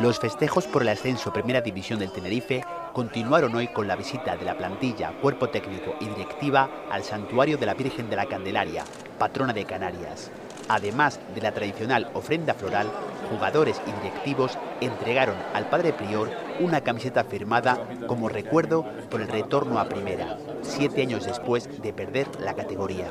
Los festejos por el ascenso a Primera División del Tenerife continuaron hoy con la visita de la plantilla, cuerpo técnico y directiva al santuario de la Virgen de la Candelaria, patrona de Canarias. Además de la tradicional ofrenda floral, jugadores y directivos entregaron al padre prior una camiseta firmada como recuerdo por el retorno a Primera, 7 años después de perder la categoría.